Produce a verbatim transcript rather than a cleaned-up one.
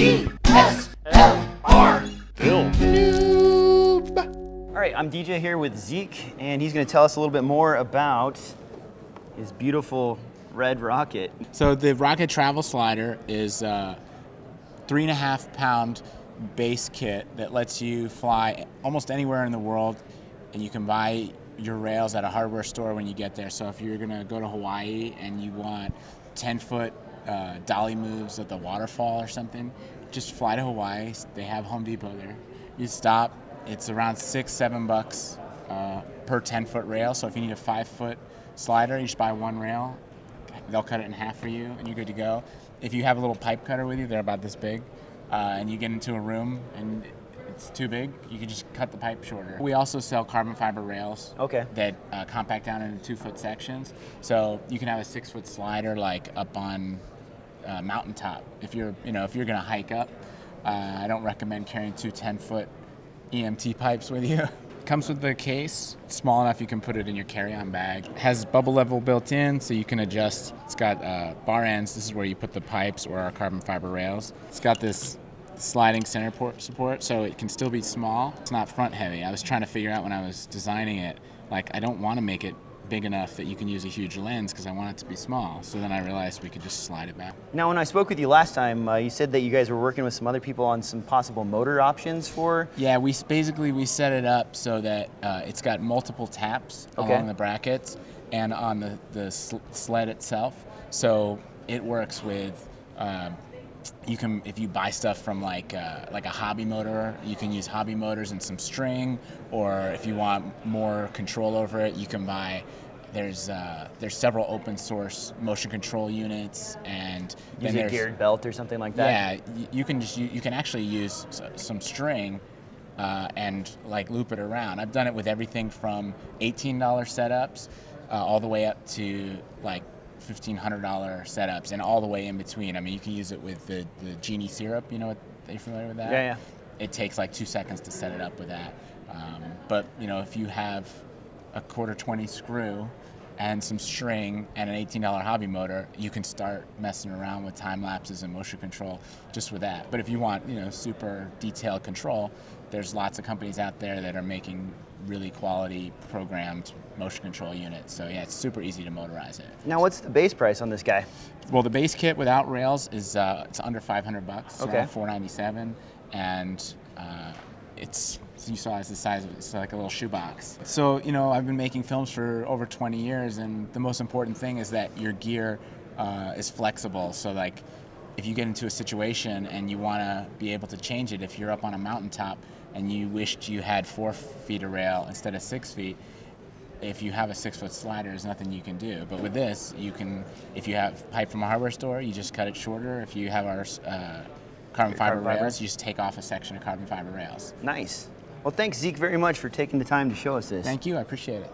D S L R film noob. All right, I'm D J here with Zeke, and he's going to tell us a little bit more about his beautiful red rocket. So the Rocket Travel Slider is a three and a half pound base kit that lets you fly almost anywhere in the world, and you can buy your rails at a hardware store when you get there. So if you're going to go to Hawaii and you want ten foot uh, dolly moves at the waterfall or something, just fly to Hawaii. They have Home Depot there. You stop. It's around six, seven bucks uh, per ten foot rail. So if you need a five foot slider, you just buy one rail. They'll cut it in half for you and you're good to go. If you have a little pipe cutter with you, they're about this big, uh, and you get into a room and it's too big, you can just cut the pipe shorter. We also sell carbon fiber rails okay. that uh, compact down into two foot sections. So you can have a six foot slider like up on a mountaintop. If you're, you know, if you're gonna hike up, uh, I don't recommend carrying two ten foot E M T pipes with you. Comes with the case, it's small enough you can put it in your carry-on bag. It has bubble level built in, so you can adjust. It's got uh, bar ends. This is where you put the pipes or our carbon fiber rails. It's got this sliding center port support, so it can still be small. It's not front heavy. I was trying to figure out when I was designing it, like I don't want to make it big enough that you can use a huge lens because I want it to be small. So then I realized we could just slide it back. Now, when I spoke with you last time, uh, you said that you guys were working with some other people on some possible motor options for... Yeah, we basically, we set it up so that uh, it's got multiple taps okay. along the brackets and on the, the sl sled itself. So it works with, um, you can, if you buy stuff from like, uh, like a hobby motor, you can use hobby motors and some string, or if you want more control over it, you can buy... There's uh, there's several open source motion control units, and use a geared belt or something like that. Yeah, you can just you, you can actually use some string uh, and like loop it around. I've done it with everything from eighteen dollar setups uh, all the way up to like fifteen hundred dollar setups, and all the way in between. I mean, you can use it with the the Genie Syrup. You know, what, are you familiar with that? Yeah, yeah. It takes like two seconds to set it up with that. Um, but you know, if you have a quarter twenty screw and some string and an eighteen dollar hobby motor, you can start messing around with time lapses and motion control just with that. But if you want, you know, super detailed control, there's lots of companies out there that are making really quality programmed motion control units. So yeah, it's super easy to motorize it. Now, what's the base price on this guy? Well, the base kit without rails is uh, it's under five hundred bucks, so okay. four ninety-seven, and uh, it's. So you saw it's the size of it. It's like a little shoebox. So, you know, I've been making films for over twenty years, and the most important thing is that your gear uh, is flexible. So, like, if you get into a situation and you want to be able to change it, if you're up on a mountaintop and you wished you had four feet of rail instead of six feet, if you have a six-foot slider, there's nothing you can do. But with this, you can, if you have pipe from a hardware store, you just cut it shorter. If you have our uh, carbon fiber rails, you just take off a section of carbon fiber rails. Nice. Well, thanks, Zeke, very much for taking the time to show us this. Thank you. I appreciate it.